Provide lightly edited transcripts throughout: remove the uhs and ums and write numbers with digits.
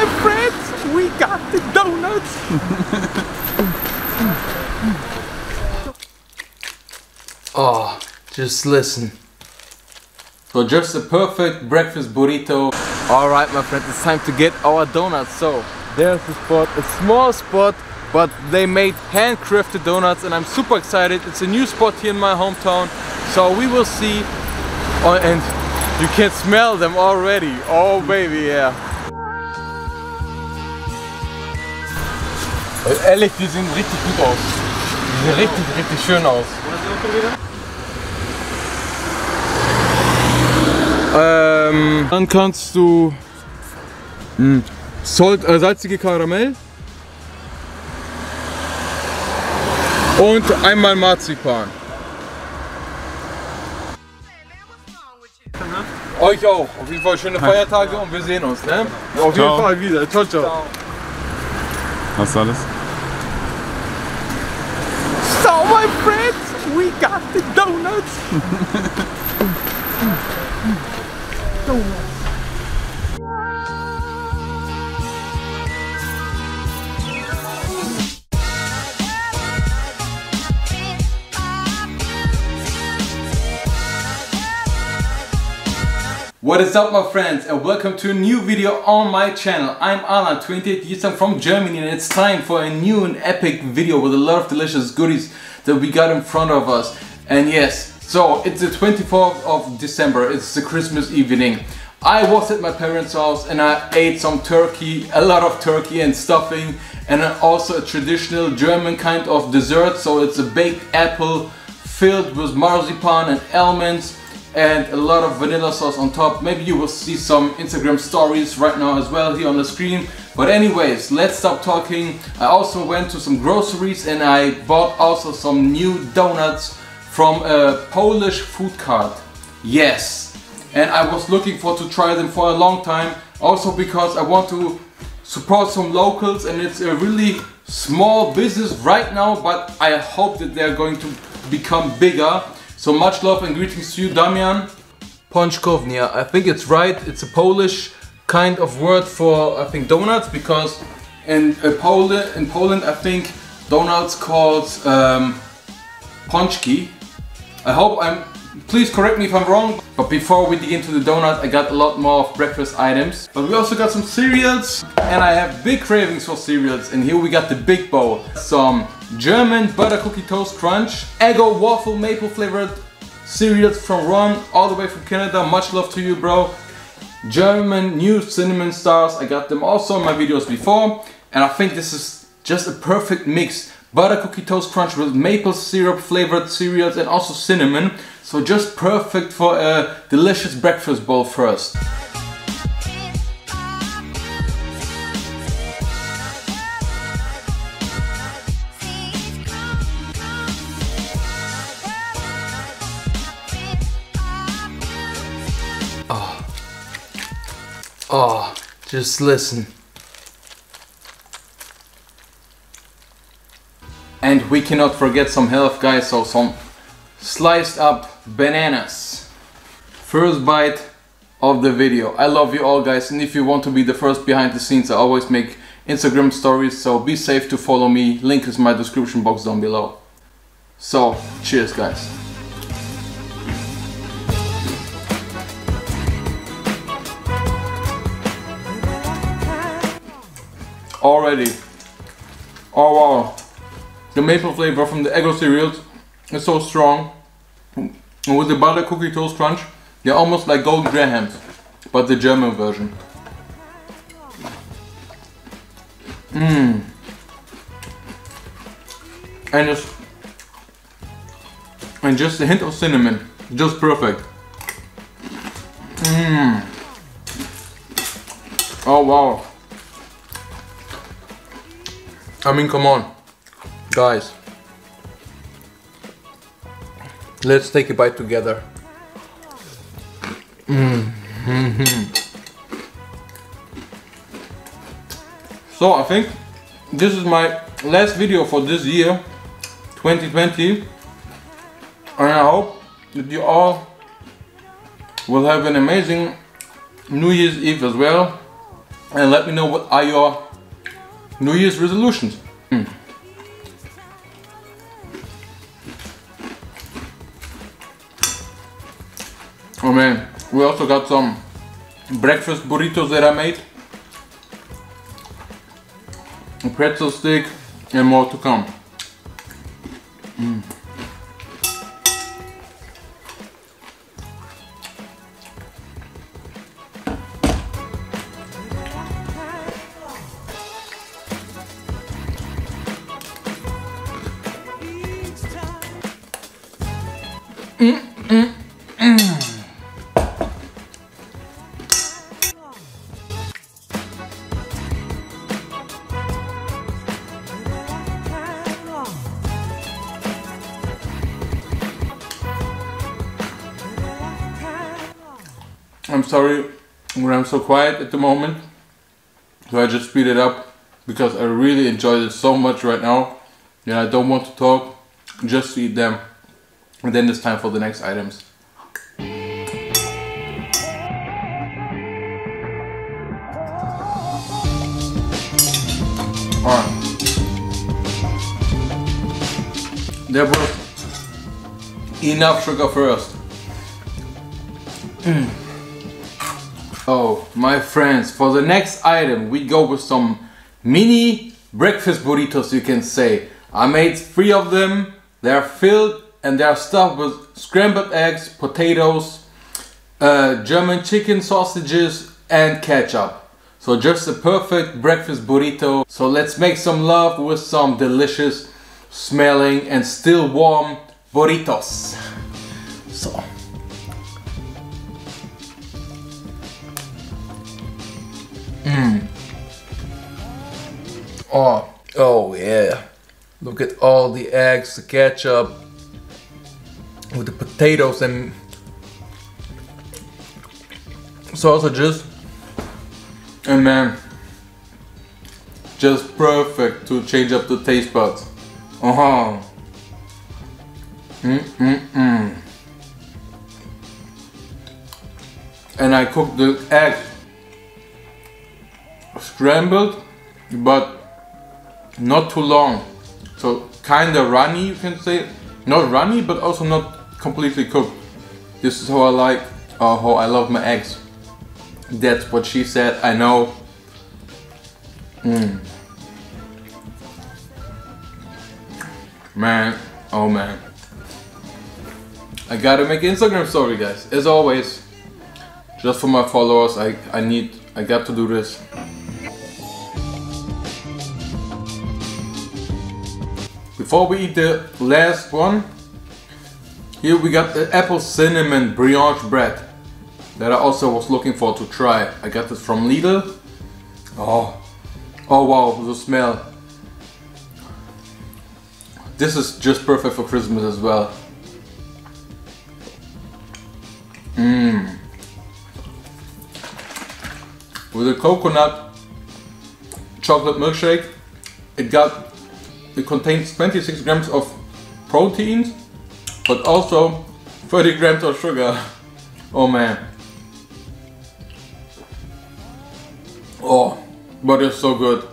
my friends, we got the donuts. Oh, just listen. So just a perfect breakfast burrito. Alright my friends, it's time to get our donuts. So there's the spot, a small spot, but they made handcrafted donuts and I'm super excited. It's a new spot here in my hometown. So we will see. Oh, and you can smell them already. Oh baby, yeah. Ehrlich, die sehen richtig gut aus. Die sehen richtig, richtig schön aus. Dann kannst du salzige Karamell und einmal Marzipan. Euch auch. Auf jeden Fall schöne Feiertage und wir sehen uns. Ne? Auf jeden Fall wieder. Ciao, ciao. Hast du alles? So, my friends, we got the donuts. Donuts. What is up my friends and welcome to a new video on my channel. I'm Alan, 28 years old, from Germany, and it's time for a new and epic video with a lot of delicious goodies that we got in front of us. And yes, so it's the 24th of December, it's the Christmas evening. I was at my parents' house and I ate some turkey, a lot of turkey and stuffing, and also a traditional German kind of dessert. So it's a baked apple filled with marzipan and almonds, and a lot of vanilla sauce on top. Maybe you will see some Instagram stories right now as well here on the screen. But anyways, let's stop talking. I also went to some groceries and I bought also some new donuts from a Polish food cart. Yes, and I was looking for to try them for a long time, also because I want to support some locals, and it's a really small business right now, but I hope that they're going to become bigger. So much love and greetings to you, Damian. Pączkownia, I think it's right. It's a Polish kind of word for, I think, donuts, because in Poland, I think donuts called pączki. I hope I'm, please correct me if I'm wrong. But before we dig into the donut, I got a lot more of breakfast items. But we also got some cereals, and I have big cravings for cereals. And here we got the big bowl. Some German butter cookie toast crunch, Eggo waffle maple flavored cereals from Ron, all the way from Canada. Much love to you, bro. German new cinnamon stars. I got them also in my videos before, and I think this is just a perfect mix. Butter cookie toast crunch with maple syrup flavored cereals and also cinnamon. So just perfect for a delicious breakfast bowl first. Oh, just listen. And we cannot forget some health, guys, so some sliced up bananas. First bite of the video. I love you all, guys, and if you want to be the first behind the scenes, I always make Instagram stories, so be safe to follow me. Link is in my description box down below. So, cheers, guys. Already. Oh wow. The maple flavor from the Eggo cereals is so strong. And with the butter cookie toast crunch, they're almost like golden grahams, but the German version. Mmm. And just a hint of cinnamon. Just perfect. Mmm. Oh wow. I mean, come on, guys, let's take a bite together. So I think this is my last video for this year, 2020, and I hope that you all will have an amazing New Year's Eve as well. and let me know what are your New Year's resolutions. Oh man, we also got some breakfast burritos that I made, a pretzel stick, and more to come. I'm sorry when I'm so quiet at the moment, so I just speed it up because I really enjoy this so much right now and I don't want to talk, just to eat them, and then it's time for the next items. Alright, there was enough sugar for us. Oh, my friends, for the next item we go with some mini breakfast burritos, you can say. I made 3 of them. They are filled and they are stuffed with scrambled eggs, potatoes, German chicken sausages and ketchup. So just a perfect breakfast burrito. So let's make some love with some delicious smelling and still warm burritos. So. Oh yeah, look at all the eggs, the ketchup with the potatoes and sausages, and man, just perfect to change up the taste buds. And I cooked the eggs scrambled, but not too long, so kinda runny, you can say. Not runny, but also not completely cooked. This is how I like, how I love my eggs. That's what she said, I know. Man, oh man. I gotta make an Instagram story, guys, as always. Just for my followers, I got to do this. Before we eat the last one, here we got the apple cinnamon brioche bread that I also was looking for to try. I got this from Lidl. Oh wow, the smell. This is just perfect for Christmas as well. With a coconut chocolate milkshake, it contains 26 grams of proteins, but also 30 grams of sugar. Oh man. Oh, but it's so good.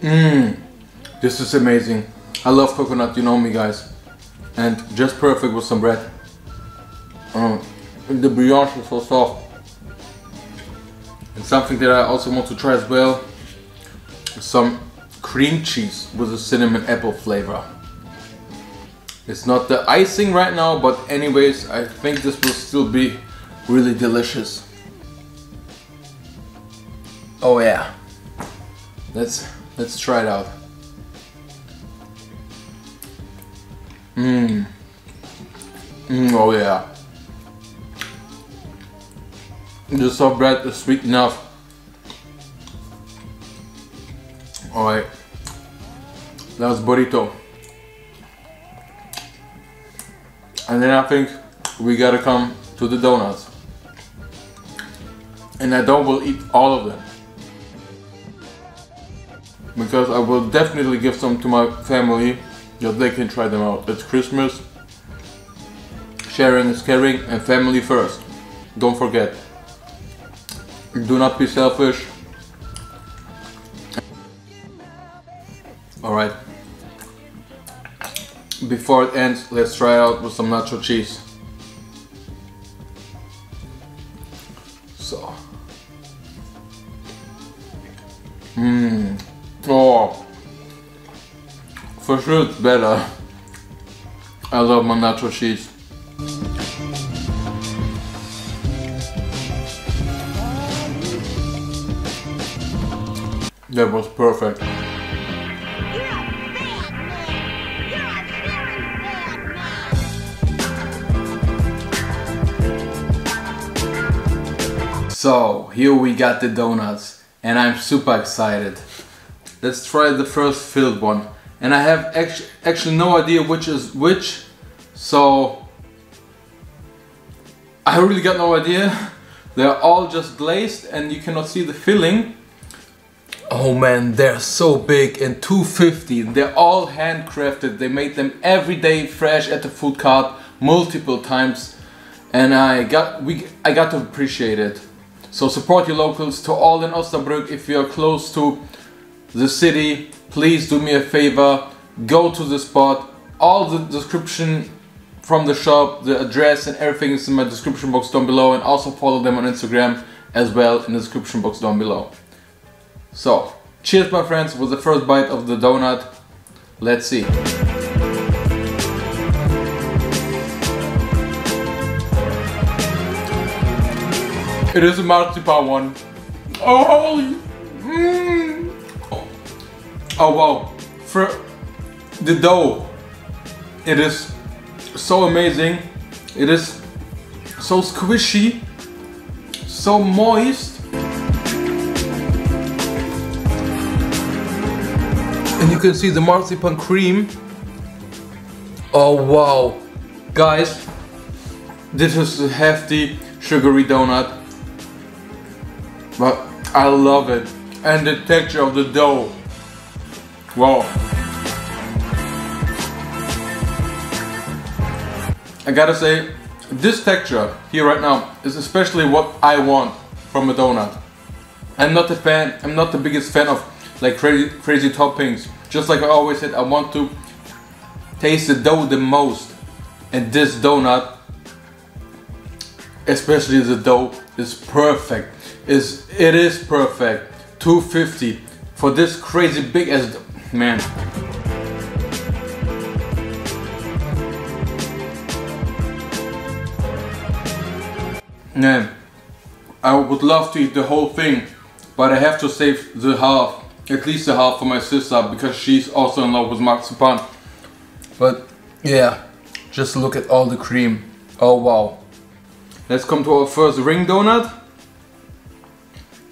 This is amazing. I love coconut, you know me, guys. And just perfect with some bread. The brioche is so soft. And something that I also want to try as well is some cream cheese with a cinnamon apple flavor. It's not the icing right now, but anyways, I think this will still be really delicious. Oh yeah, let's try it out. Oh yeah, the soft bread is sweet enough. Alright, last burrito, and then I think we gotta come to the donuts, and I will eat all of them because I will definitely give some to my family that they can try them out. It's Christmas, sharing is caring, and family first. Don't forget, do not be selfish, Alright. Before it ends, let's try it out with some nacho cheese. So. Oh. For sure it's better. I love my nacho cheese. That was perfect. So here we got the donuts and I'm super excited. Let's try the first filled one. And I have actually no idea which is which, so I really got no idea. They're all just glazed and you cannot see the filling. Oh man, they're so big and $2.50. They're all handcrafted. They made them every day fresh at the food cart multiple times, and I got to appreciate it. So support your locals. To all in Osnabrück, if you're close to the city, please do me a favor, go to the spot. All the description from the shop, the address and everything is in my description box down below, and also follow them on Instagram as well in the description box down below. So, cheers my friends with the first bite of the donut. Let's see. It is a marzipan one. Oh! Oh wow, for the dough, it is so amazing, it is so squishy, so moist, and you can see the marzipan cream. Oh wow, guys, this is a hefty sugary donut, but I love it, and the texture of the dough. Wow. I gotta say, this texture here right now is especially what I want from a donut. I'm not the biggest fan of like crazy toppings. Just like I always said, I want to taste the dough the most. And this donut, especially the dough, is perfect. It is perfect. $2.50 for this crazy big as man. Man, I would love to eat the whole thing, but I have to save the half, at least the half for my sister, because she's also in love with marzipan. But yeah, just look at all the cream. Oh wow. Let's come to our first ring donut.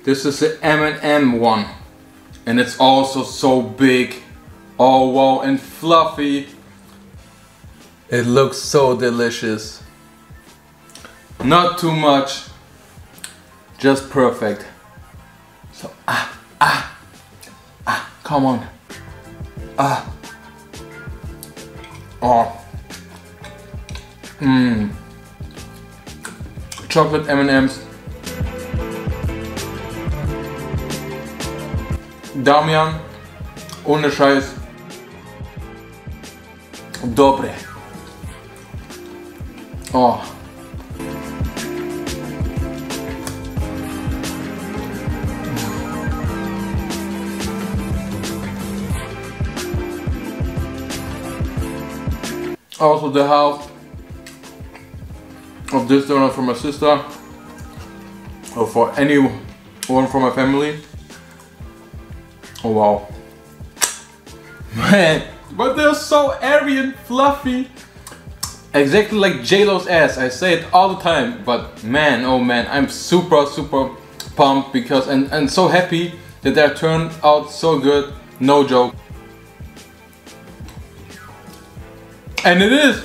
This is the M&M one. And it's also so big. Oh wow, and fluffy. It looks so delicious. Not too much, just perfect. So come on. Chocolate M&Ms. Damian, ohne Scheiß, dobre. Oh. Also the half of this donut for my sister, or for anyone from my family. Oh wow. Man, but they're so airy and fluffy. Exactly like J-Lo's ass. I say it all the time, but man, oh man, I'm super pumped because and so happy that they turned out so good. No joke. And it is.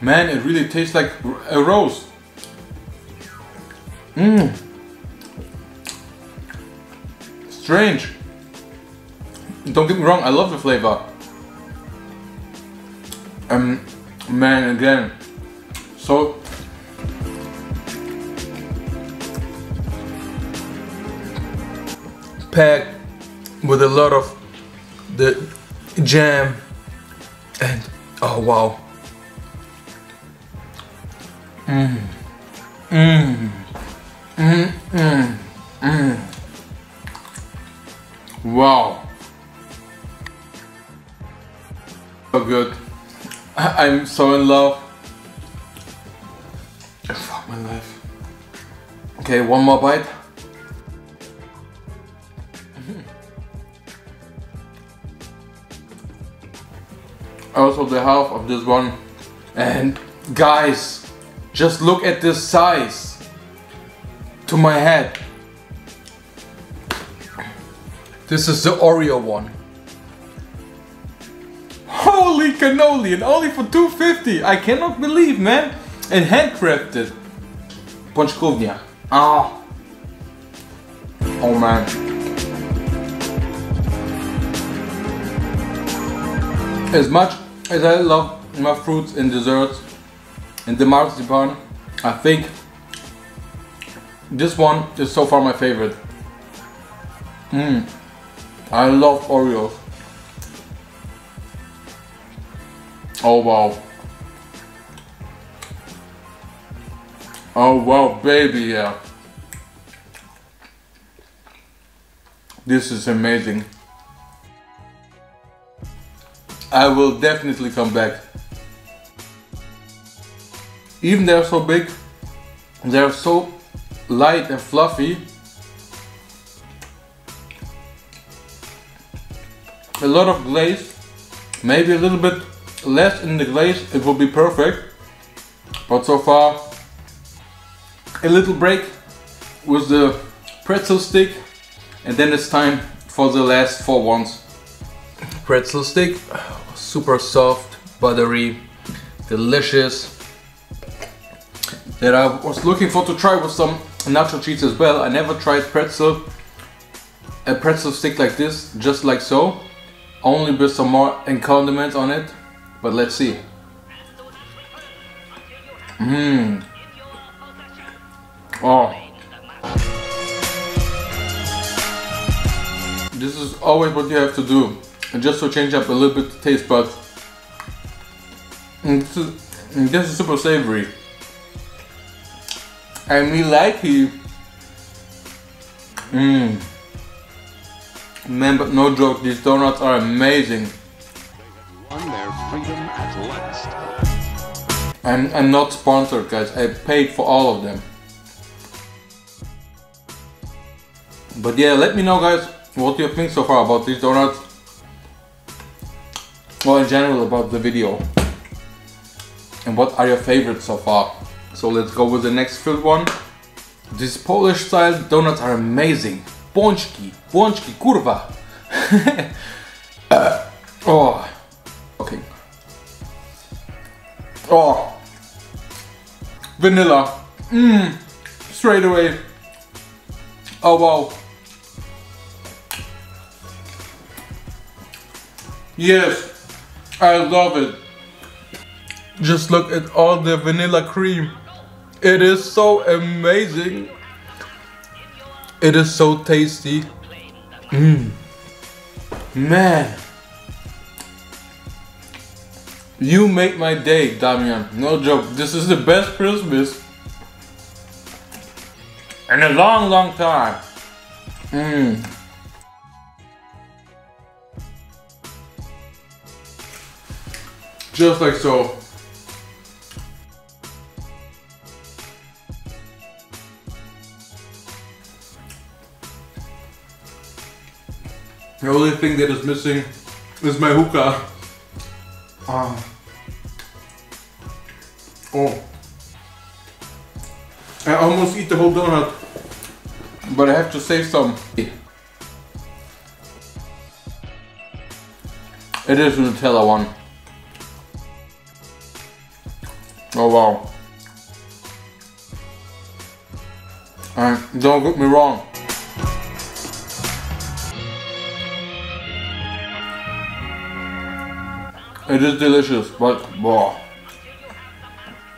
Man, it really tastes like a roast. Strange. Don't get me wrong, I love the flavor. Man, again, so packed with a lot of the jam and oh wow. Wow. So good. I'm so in love. Fuck my life. Okay, one more bite. Also the half of this one. And guys, just look at this size to my head. This is the Oreo one. Holy cannoli, and only for $2.50. I cannot believe, man. And handcrafted. Pączkownia. Ah. Oh man. As much as I love my fruits and desserts and the marzipan, I think this one is so far my favorite. I love Oreos. Oh wow. Oh wow, baby, yeah. This is amazing. I will definitely come back. Even they're so big, they're so light and fluffy. A lot of glaze, maybe a little bit less in the glaze, it will be perfect. But so far, a little break with the pretzel stick, and then it's time for the last four ones. Pretzel stick, super soft, buttery, delicious. That I was looking for to try with some nacho cheese as well. I never tried a pretzel stick like this, just like so. Only with some more condiments on it, but let's see. Oh. This is always what you have to do, just to change up a little bit the taste buds. This is super savory. I mean, like you. Man, but no joke, these donuts are amazing. I'm not sponsored, guys. I paid for all of them. But yeah, let me know, guys, what you think so far about these donuts. Well, in general, about the video. And what are your favorites so far? So let's go with the next filled one. These Polish style donuts are amazing. Pączki, pączki, kurwa. Oh, okay. Oh, vanilla. Straight away. Oh wow. Yes, I love it. Just look at all the vanilla cream. It is so amazing. It is so tasty. Man. You make my day, Damian. No joke. This is the best Christmas in a long, long time. Just like so. The only thing that is missing is my hookah. Oh. I almost eat the whole donut, but I have to save some. It is Nutella one. Oh wow. Don't get me wrong. It is delicious, but wow.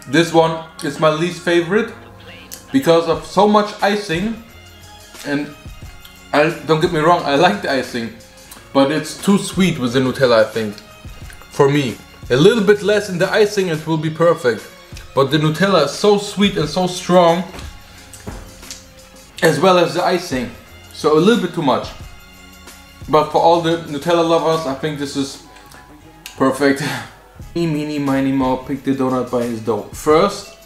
This one is my least favorite because of so much icing and Don't get me wrong, I like the icing, but it's too sweet with the Nutella, I think, for me. A little bit less in the icing, it will be perfect. But the Nutella is so sweet and so strong, as well as the icing, so a little bit too much. But for all the Nutella lovers, I think this is perfect. Meeny, miny, moe, pick the donut by his dough first,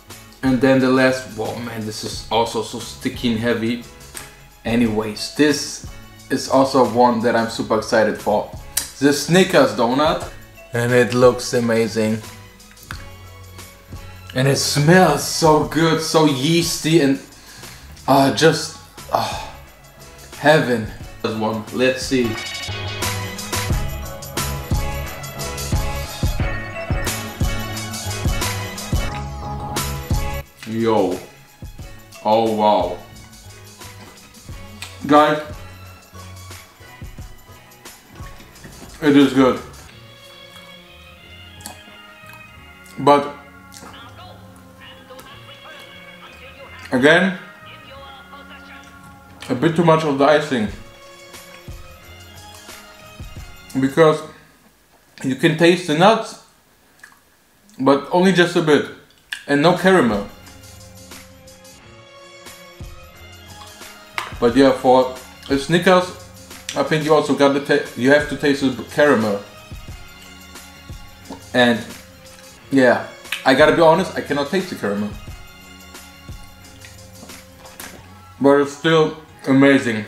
and then the last. Wow, man, this is also so sticky and heavy. Anyways, this is also one that I'm super excited for. The Snickers donut, and it looks amazing. And it smells so good, so yeasty, and just heaven. There's one, let's see. Yo, oh wow. Guys, it is good. But again, a bit too much of the icing, because you can taste the nuts, but only just a bit, and no caramel. But yeah, for Snickers, I think you also got the you have to taste the caramel. And yeah, I gotta be honest, I cannot taste the caramel. But it's still amazing.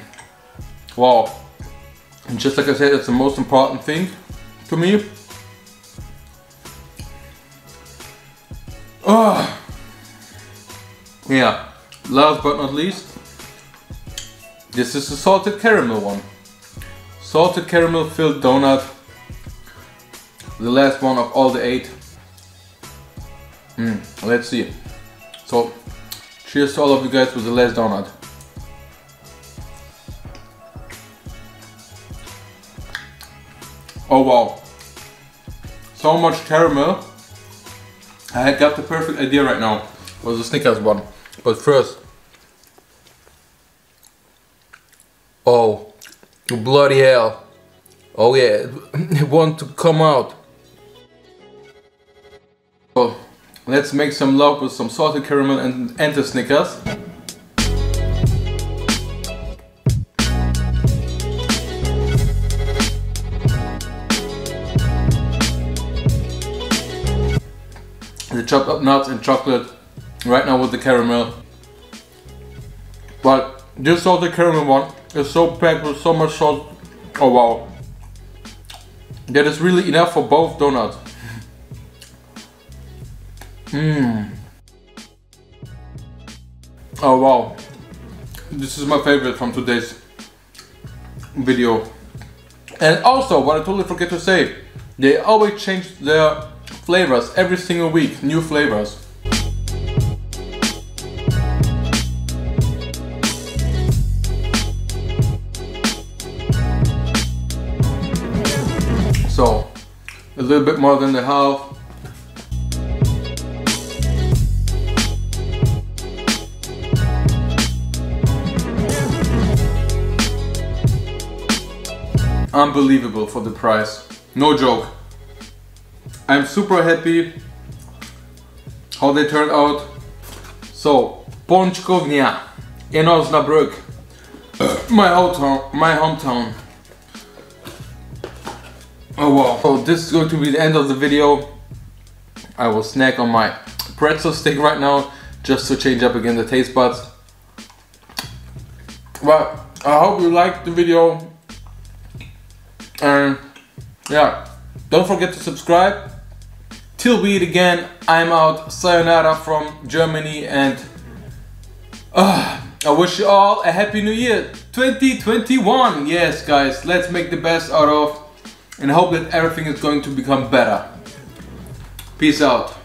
Wow. And just like I said, it's the most important thing to me. Oh. Yeah, last but not least, this is the salted caramel one. Salted caramel filled donut. The last one of all the 8. Let's see. So, cheers to all of you guys with the last donut. Oh wow. So much caramel. I got the perfect idea right now for the Snickers one. But first, oh, bloody hell. Oh yeah, it wants to come out. So, let's make some love with some salted caramel and the Snickers. The chopped up nuts and chocolate right now with the caramel. But this salted caramel one, it's so packed with so much salt. Oh wow. That is really enough for both donuts. Oh wow. This is my favorite from today's video. And also, what I totally forget to say, they always change their flavors every single week, new flavors. So, a little bit more than the half. Unbelievable for the price, no joke. I'm super happy how they turned out. So, Pączkownia in Osnabrück, my hometown. Oh wow, so this is going to be the end of the video. I will snack on my pretzel stick right now, just to change up again the taste buds. But I hope you liked the video. And yeah, don't forget to subscribe. Till we eat again, I'm out. Sayonara from Germany, and I wish you all a happy new year, 2021. Yes guys, let's make the best out of, and hope that everything is going to become better. Peace out.